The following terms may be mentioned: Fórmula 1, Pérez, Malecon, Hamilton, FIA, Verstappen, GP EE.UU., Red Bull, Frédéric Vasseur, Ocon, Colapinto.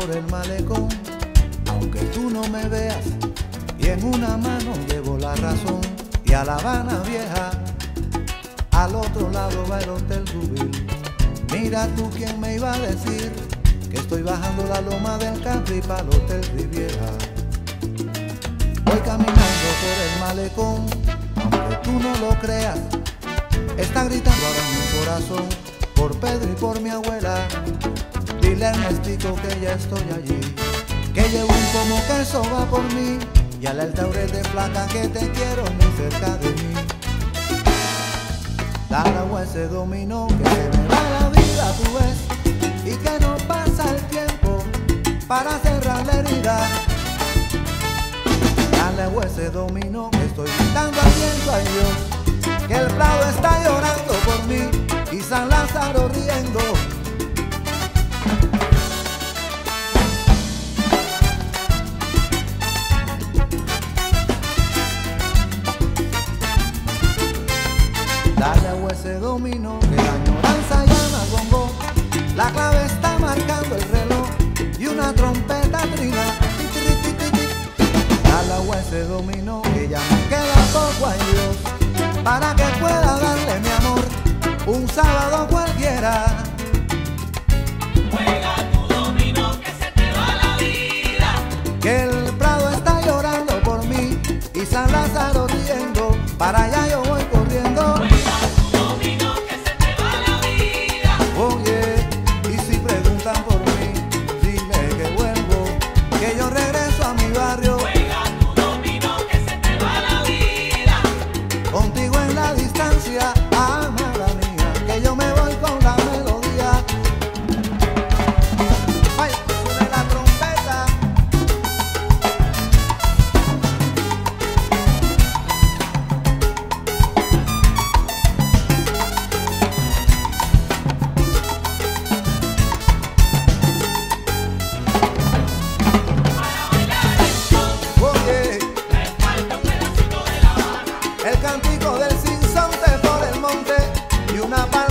por el malecón, aunque tú no me veas, y en una mano llevo la razón. Y a La Habana vieja, al otro lado va el hotel Rubil. Mira tú quién me iba a decir que estoy bajando la loma del country para el hotel Riviera. Voy caminando por el malecón, aunque tú no lo creas, está gritando ahora mi corazón por Pedro y por mi abuela. Dile al mestizo que ya estoy allí, que llevo un pomo que eso va por mí, y al altaurel de plata que te quiero muy cerca de mí. Daragua ese dominó que se me va la vida, tú ves, y que no pasa el tiempo para cerrar la herida. Daragua ese dominó que estoy gritando al viento, ay Dios, que el prado está llorando por mí y San Lázaro riendo. Dale a ese dominó, que la añoranza llama bongo, la clave está marcando el reloj y una trompeta trina. Dale a ese dominó, que ya me queda poco, ay Dios, para que pueda darle mi amor un sábado cualquiera. Juega tu dominó, que se te va la vida, que el prado está llorando por mí y San Lázaro riendo. Para allá yo voy corriendo. El cantico del sinsonte por el monte y una palabra.